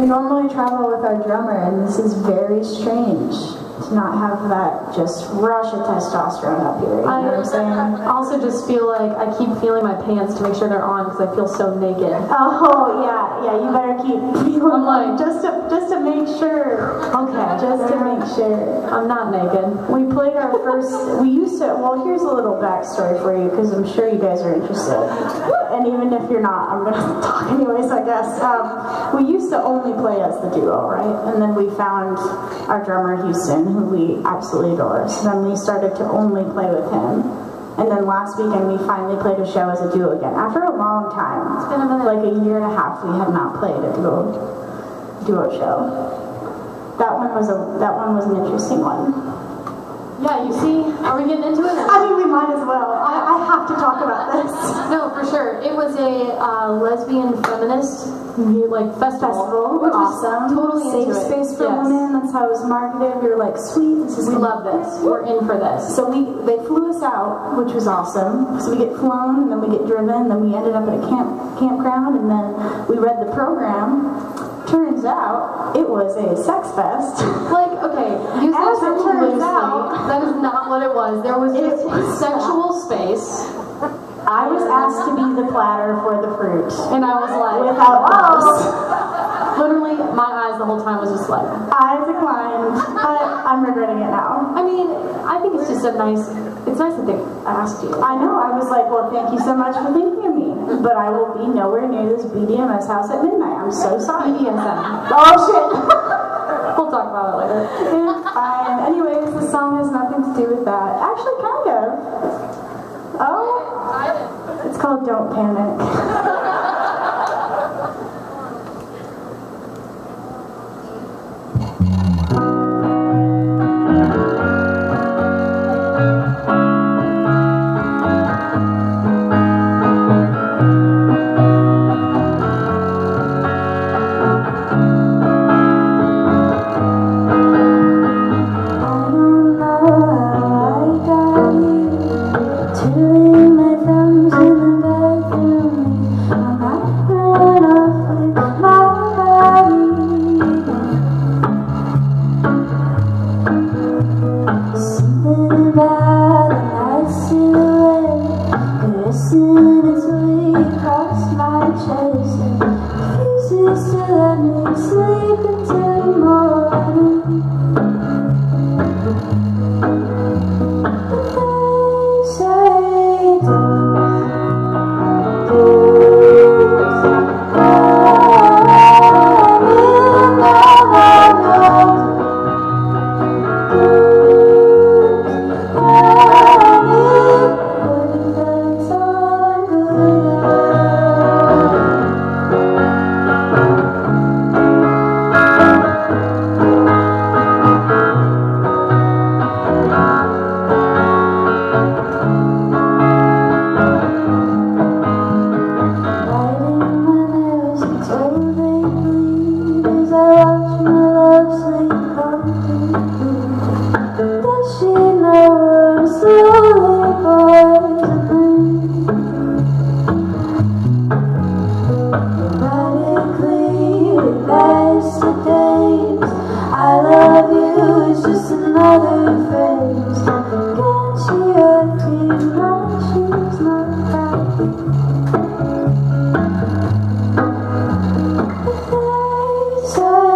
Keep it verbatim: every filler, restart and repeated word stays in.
We normally travel with our drummer, and this is very strange to not have that just rush of testosterone up here. You know I, what I'm saying? I also just feel like I keep feeling my pants to make sure they're on because I feel so naked. Oh yeah, yeah. You better keep feeling like just to just to make sure. Okay, just to make sure I'm not naked. We played our first. We used to. Well, here's a little backstory for you because I'm sure you guys are interested. And even if you're not, I'm gonna talk anyways. I guess um, we used to only play as the duo, right? And then we found our drummer Houston, who we absolutely adore. So then we started to only play with him. And then last weekend we finally played a show as a duo again. After a long time. It's been about like a year and a half we had not played a duo duo show. That one was a that one was an interesting one. Yeah, you see, are we getting into it? Or? I mean, we might as well. I, I have to talk about this. No, for sure. It was a uh, lesbian feminist like festival, festival which awesome. was totally safe space for yes. women. That's how it was marketed. We were like, sweet, this is we love this. We're in for this. So we they flew us out, which was awesome. So we get flown, and then we get driven, and then we ended up at a camp campground, and then we read the program. Turns out it was a sex fest. Like, okay, you said it turns out that is not what it was. There was just a sexual space. I was asked to be the platter for the fruit. And I was like, without gloves. Literally, my eyes the whole time was just like, I declined, but I'm regretting it now. I mean, I think it's just a nice, it's nice that they asked you. I know, I was like, well, thank you so much for thinking of me, but I will be nowhere near this B D M S house at midnight. I'm so sorry. B D M S. Oh, shit. We'll talk about it later. It's fine. Anyways, the song has nothing to do with that. Actually, kind of. Oh. It's called Don't Panic. I don't know how I got you to leave my thumbs in the bedroom. My heart ran off with my body. Something about the night silhouette glisten as we cross my chest. Refuses to let me sleep until the morning. But they say so